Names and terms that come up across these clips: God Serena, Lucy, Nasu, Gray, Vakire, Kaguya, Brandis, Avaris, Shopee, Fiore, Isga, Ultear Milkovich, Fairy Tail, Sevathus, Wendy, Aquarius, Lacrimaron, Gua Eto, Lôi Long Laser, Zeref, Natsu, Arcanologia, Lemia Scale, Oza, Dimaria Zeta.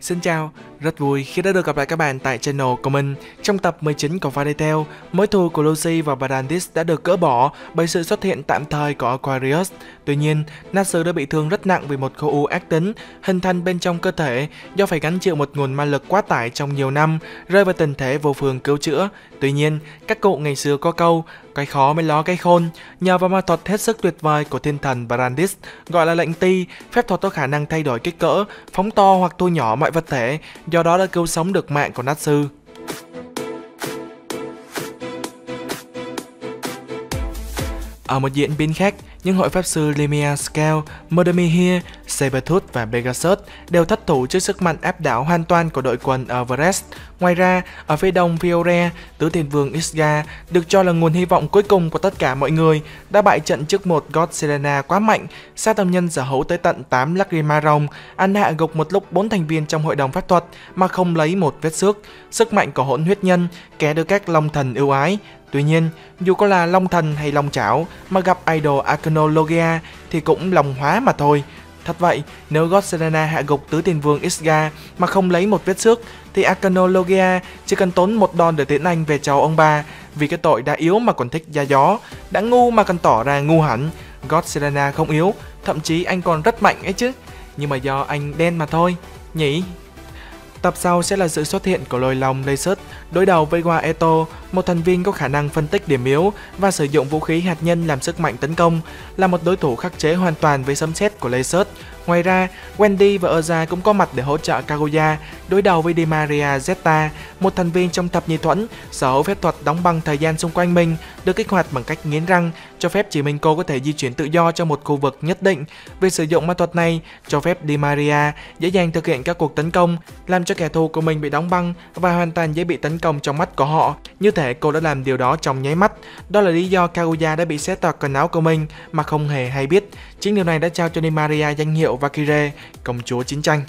Xin chào, rất vui khi đã được gặp lại các bạn tại channel của mình. Trong tập 19 của Fairy Tail, mối thù của Lucy và Brandis đã được gỡ bỏ bởi sự xuất hiện tạm thời của Aquarius. Tuy nhiên, Nasu đã bị thương rất nặng vì một khối u ác tính hình thành bên trong cơ thể do phải gánh chịu một nguồn ma lực quá tải trong nhiều năm, rơi vào tình thế vô phương cứu chữa. Tuy nhiên, các cụ ngày xưa có câu cái khó mới ló cái khôn. Nhờ vào ma thuật hết sức tuyệt vời của thiên thần Brandis, gọi là lệnh ti, phép thuật có khả năng thay đổi kích cỡ, phóng to hoặc thu nhỏ mọi vật thể, do đó đã cứu sống được mạng của Natsu. Ở một diễn biến khác, những hội pháp sư Lemia Scale, Mordemihir, Sevathus và Pegasus đều thất thủ trước sức mạnh áp đảo hoàn toàn của đội quân Avaris. Ngoài ra, ở phía đông Fiore, tứ thiên vương Isga được cho là nguồn hy vọng cuối cùng của tất cả mọi người đã bại trận trước một God Serena quá mạnh, sát tầm nhân sở hữu tới tận 8 Lacrimaron, ăn hạ gục một lúc 4 thành viên trong hội đồng pháp thuật mà không lấy một vết xước. Sức mạnh của hỗn huyết nhân kẻ được các long thần ưu ái. Tuy nhiên, dù có là long thần hay long chảo mà gặp idol Arcanologia thì cũng lòng hóa mà thôi. Thật vậy, nếu God Serena hạ gục tứ thiên vương Isga mà không lấy một vết xước thì Arcanologia chỉ cần tốn một đòn để tiễn anh về chầu ông bà, vì cái tội đã yếu mà còn thích ra gió, đã ngu mà còn tỏ ra ngu hẳn. God Serena không yếu, thậm chí anh còn rất mạnh ấy chứ, nhưng mà do anh đen mà thôi, nhỉ? Tập sau sẽ là sự xuất hiện của Lôi Long Laser đối đầu với Gua Eto, một thành viên có khả năng phân tích điểm yếu và sử dụng vũ khí hạt nhân làm sức mạnh tấn công, là một đối thủ khắc chế hoàn toàn với sấm sét của Laser. Ngoài ra, Wendy và Oza cũng có mặt để hỗ trợ Kaguya đối đầu với Dimaria Zeta, một thành viên trong thập nhị thuẫn, sở hữu phép thuật đóng băng thời gian xung quanh mình, được kích hoạt bằng cách nghiến răng, cho phép chỉ mình cô có thể di chuyển tự do trong một khu vực nhất định. Việc sử dụng ma thuật này cho phép Dimaria dễ dàng thực hiện các cuộc tấn công, làm cho kẻ thù của mình bị đóng băng và hoàn toàn dễ bị tấn công trong mắt của họ, như thể cô đã làm điều đó trong nháy mắt. Đó là lý do Kaguya đã bị xé toạc quần áo của mình mà không hề hay biết. Chính điều này đã trao cho Dimaria danh hiệu Vakire, công chúa chiến tranh.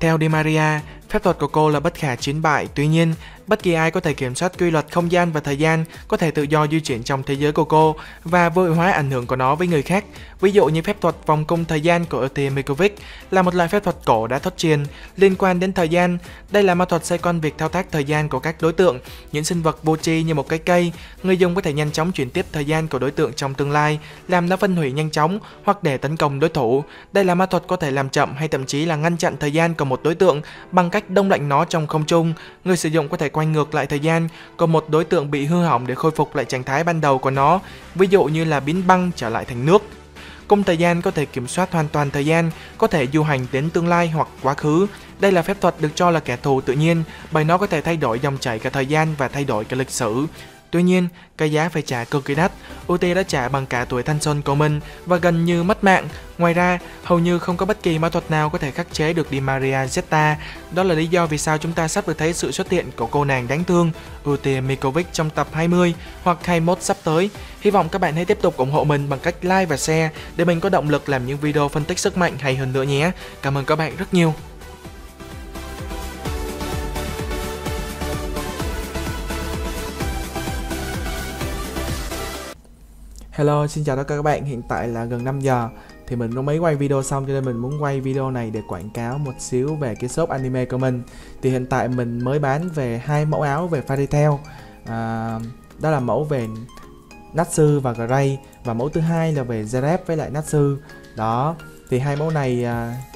Theo Dimaria, phép thuật của cô là bất khả chiến bại. Tuy nhiên, bất kỳ ai có thể kiểm soát quy luật không gian và thời gian, có thể tự do di chuyển trong thế giới của cô và vô hiệu hóa ảnh hưởng của nó với người khác. Ví dụ như phép thuật vòng cung thời gian của Ultear Milkovich là một loại phép thuật cổ đã thất truyền liên quan đến thời gian. Đây là ma thuật xoay quanh việc thao tác thời gian của các đối tượng. Những sinh vật vô tri như một cái cây, người dùng có thể nhanh chóng chuyển tiếp thời gian của đối tượng trong tương lai, làm nó phân hủy nhanh chóng hoặc để tấn công đối thủ. Đây là ma thuật có thể làm chậm hay thậm chí là ngăn chặn thời gian của một đối tượng bằng cách đông lạnh nó trong không trung. Người sử dụng có thể quay ngược lại thời gian của một đối tượng bị hư hỏng để khôi phục lại trạng thái ban đầu của nó, ví dụ như là biến băng trở lại thành nước. Cung thời gian có thể kiểm soát hoàn toàn thời gian, có thể du hành đến tương lai hoặc quá khứ. Đây là phép thuật được cho là kẻ thù tự nhiên, bởi nó có thể thay đổi dòng chảy cả thời gian và thay đổi cả lịch sử. Tuy nhiên, cái giá phải trả cực kỳ đắt. Ultear đã trả bằng cả tuổi thanh xuân của mình và gần như mất mạng. Ngoài ra, hầu như không có bất kỳ ma thuật nào có thể khắc chế được Dimaria Zeta. Đó là lý do vì sao chúng ta sắp được thấy sự xuất hiện của cô nàng đáng thương Ultear Milkovich trong tập 20 hoặc 21 sắp tới. Hy vọng các bạn hãy tiếp tục ủng hộ mình bằng cách like và share để mình có động lực làm những video phân tích sức mạnh hay hơn nữa nhé. Cảm ơn các bạn rất nhiều. Hello, xin chào tất cả các bạn. Hiện tại là gần 5 giờ thì mình cũng mới quay video xong, cho nên mình muốn quay video này để quảng cáo một xíu về cái shop anime của mình. Thì hiện tại mình mới bán về 2 mẫu áo về Fairy Tail, đó là mẫu về Natsu và Gray, và mẫu thứ hai là về Zeref với lại Natsu. Đó, thì hai mẫu này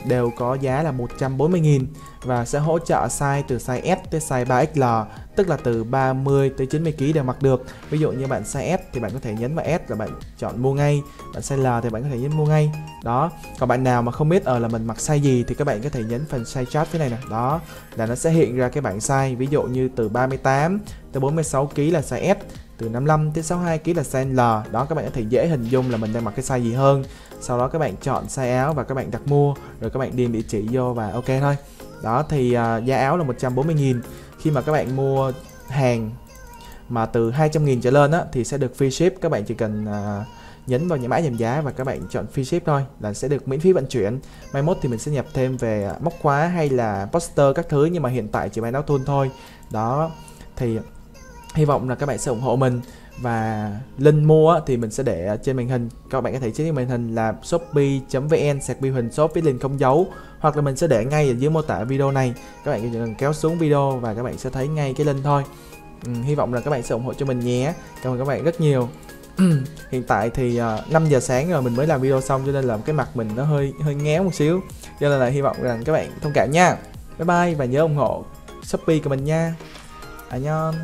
đều có giá là 140.000 và sẽ hỗ trợ size từ size S tới size 3XL, tức là từ 30 tới 90 kg đều mặc được. Ví dụ như bạn size S thì bạn có thể nhấn vào S là bạn chọn mua ngay, bạn size L thì bạn có thể nhấn mua ngay. Đó, còn bạn nào mà không biết là mình mặc size gì thì các bạn có thể nhấn phần size chart thế này nè. Đó, là nó sẽ hiện ra cái bảng size, ví dụ như từ 38 tới 46 kg là size S, từ 55 tới 62 kg là size L. Đó, các bạn có thể dễ hình dung là mình đang mặc cái size gì hơn. Sau đó các bạn chọn size áo và các bạn đặt mua, rồi các bạn điền địa chỉ vô và ok thôi. Đó thì giá áo là 140.000. Khi mà các bạn mua hàng mà từ 200.000 trở lên á, thì sẽ được free ship. Các bạn chỉ cần nhấn vào những mã giảm giá và các bạn chọn free ship thôi là sẽ được miễn phí vận chuyển. Mai mốt thì mình sẽ nhập thêm về móc khóa hay là poster các thứ, nhưng mà hiện tại chỉ bán áo thun thôi. Đó thì hy vọng là các bạn sẽ ủng hộ mình. Và link mua thì mình sẽ để trên màn hình, các bạn có thể check trên màn hình là shopee.vn/Bi Huỳnh shop với link không dấu, hoặc là mình sẽ để ngay ở dưới mô tả video này. Các bạn chỉ cần kéo xuống video và các bạn sẽ thấy ngay cái link thôi. Hy vọng là các bạn sẽ ủng hộ cho mình nhé. Cảm ơn các bạn rất nhiều. Hiện tại thì 5 giờ sáng rồi mình mới làm video xong, cho nên là cái mặt mình nó hơi ngéo một xíu, cho nên là hy vọng rằng các bạn thông cảm nha. Bye bye và nhớ ủng hộ Shopee của mình nha. Annyeong.